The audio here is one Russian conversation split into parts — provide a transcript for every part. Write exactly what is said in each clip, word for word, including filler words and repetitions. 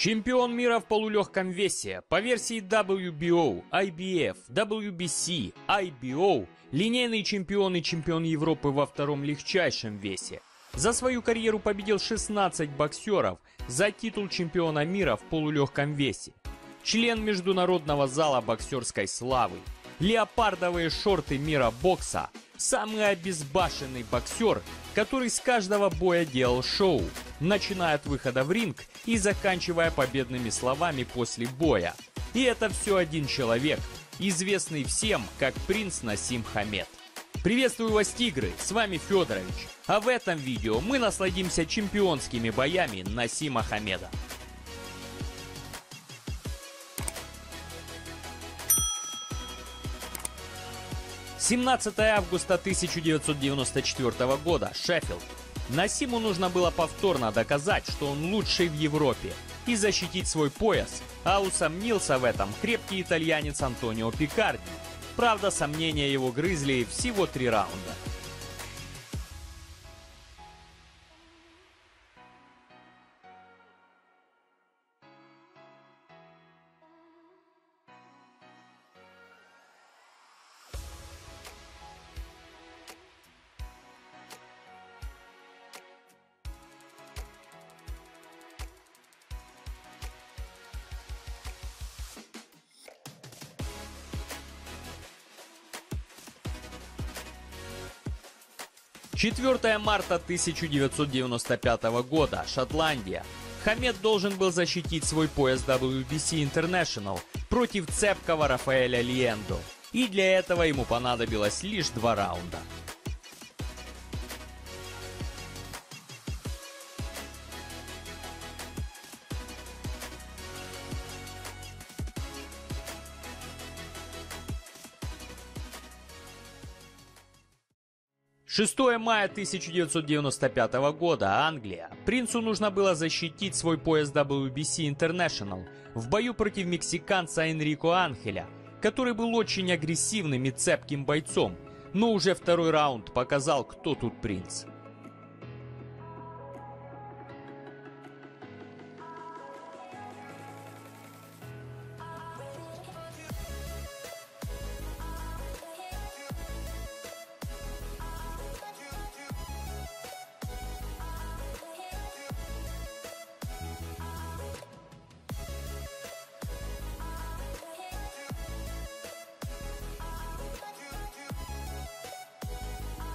Чемпион мира в полулегком весе по версии дабл ю би о, ай би эф, дабл ю би си, ай би о, линейный чемпион и чемпион Европы во втором легчайшем весе. За свою карьеру победил шестнадцать боксеров за титул чемпиона мира в полулегком весе. Член международного зала боксерской славы. Леопардовые шорты мира бокса. Самый обезбашенный боксер, который с каждого боя делал шоу, начиная от выхода в ринг и заканчивая победными словами после боя. И это все один человек, известный всем как принц Насим Хамед. Приветствую вас, тигры, с вами Федорович. А в этом видео мы насладимся чемпионскими боями Насима Хамеда. семнадцатое августа тысяча девятьсот девяносто четвёртого года, Шеффилд. Насиму нужно было повторно доказать, что он лучший в Европе, и защитить свой пояс, а усомнился в этом крепкий итальянец Антонио Пикарди. Правда, сомнения его грызли всего три раунда. четвёртое марта тысяча девятьсот девяносто пятого года, Шотландия. Хамед должен был защитить свой пояс дабл ю би си International против цепкого Рафаэля Льендо. И для этого ему понадобилось лишь два раунда. шестое мая тысяча девятьсот девяносто пятого года, Англия. Принцу нужно было защитить свой пояс дабл ю би си International в бою против мексиканца Энрико Ангеля, который был очень агрессивным и цепким бойцом, но уже второй раунд показал, кто тут принц.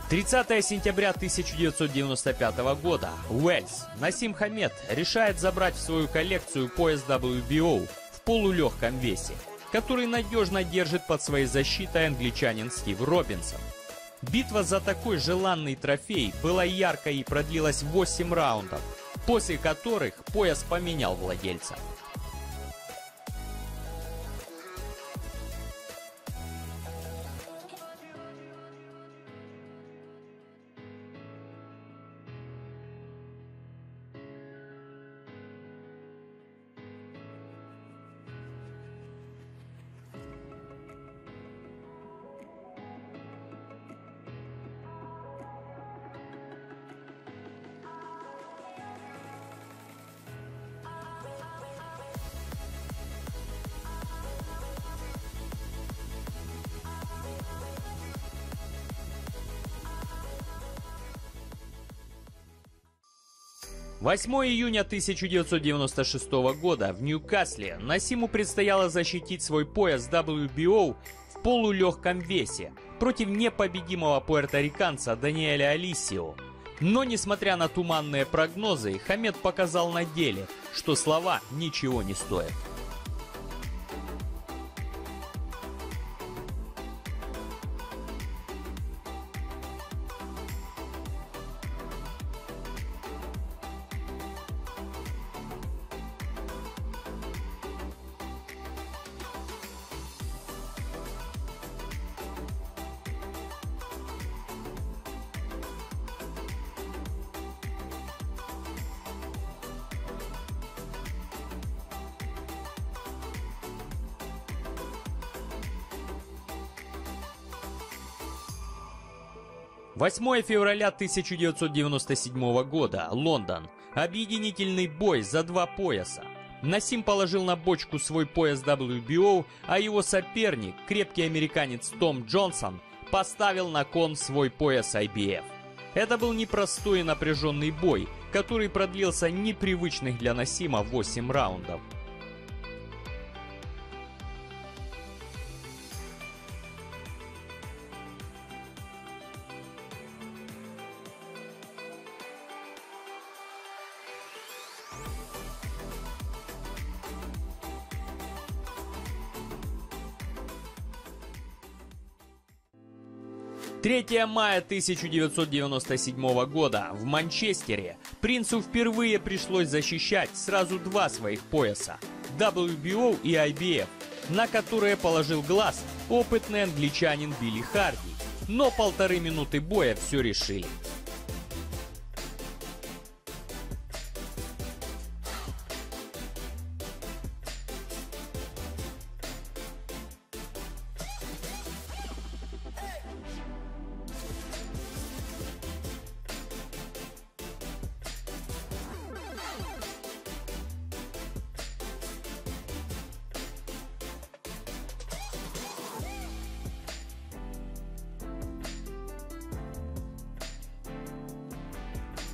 тридцатое сентября тысяча девятьсот девяносто пятого года. Уэльс. Насим Хамед решает забрать в свою коллекцию пояс дабл ю би о в полулегком весе, который надежно держит под своей защитой англичанин Стив Робинсон. Битва за такой желанный трофей была яркой и продлилась восемь раундов, после которых пояс поменял владельца. восьмое июня тысяча девятьсот девяносто шестого года в Ньюкасле Насиму предстояло защитить свой пояс дабл ю би о в полулегком весе против непобедимого пуэрториканца Даниэля Алисио. Но, несмотря на туманные прогнозы, Хамед показал на деле, что слова ничего не стоят. восьмое февраля тысяча девятьсот девяносто седьмого года, Лондон. Объединительный бой за два пояса. Насим положил на бочку свой пояс дабл ю би о, а его соперник, крепкий американец Том Джонсон, поставил на кон свой пояс ай би эф. Это был непростой и напряженный бой, который продлился непривычных для Насима восемь раундов. третьего мая тысяча девятьсот девяносто седьмого года в Манчестере принцу впервые пришлось защищать сразу два своих пояса – дабл ю би о и ай би эф, на которые положил глаз опытный англичанин Билли Харди. Но полторы минуты боя все решили.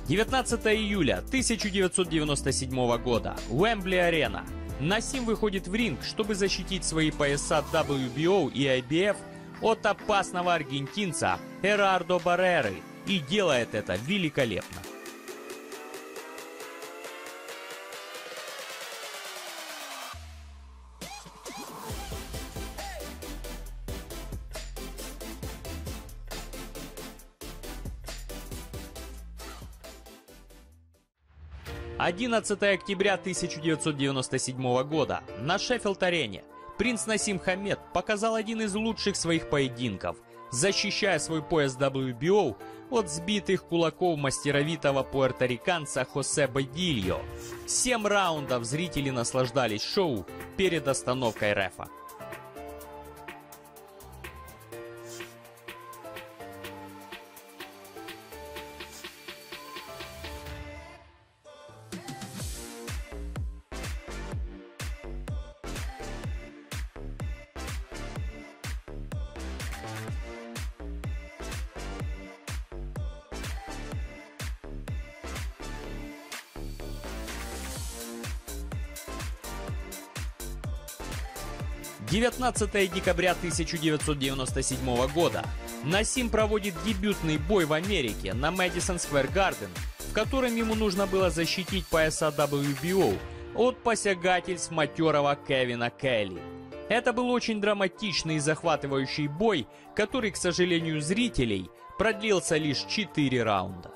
девятнадцатого июля тысяча девятьсот девяносто седьмого года, Уэмбли-арена. Насим выходит в ринг, чтобы защитить свои пояса дабл ю би о и ай би эф от опасного аргентинца Херардо Барреры, и делает это великолепно. одиннадцатого октября тысяча девятьсот девяносто седьмого года на Шеффилд-арене принц Насим Хамед показал один из лучших своих поединков, защищая свой пояс дабл ю би о от сбитых кулаков мастеровитого пуэрториканца Хосе Бедильо. Семь раундов зрители наслаждались шоу перед остановкой рефа. девятнадцатого декабря тысяча девятьсот девяносто седьмого года Насим проводит дебютный бой в Америке на Madison Square Garden, в котором ему нужно было защитить пояса дабл ю би о от посягательств матерого Кевина Келли. Это был очень драматичный и захватывающий бой, который, к сожалению, зрителей продлился лишь четыре раунда.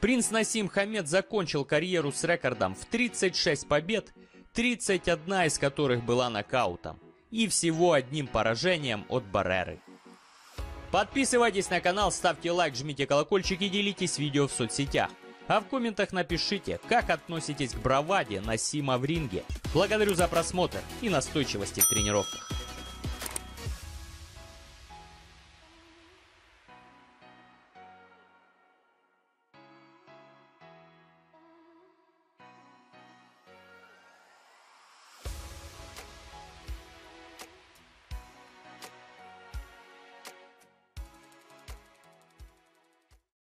Принц Насим Хамед закончил карьеру с рекордом в тридцать шесть побед, тридцать одна из которых была нокаутом, и всего одним поражением от Барреры. Подписывайтесь на канал, ставьте лайк, жмите колокольчик и делитесь видео в соцсетях. А в комментах напишите, как относитесь к браваде Насима в ринге. Благодарю за просмотр и настойчивости в тренировках.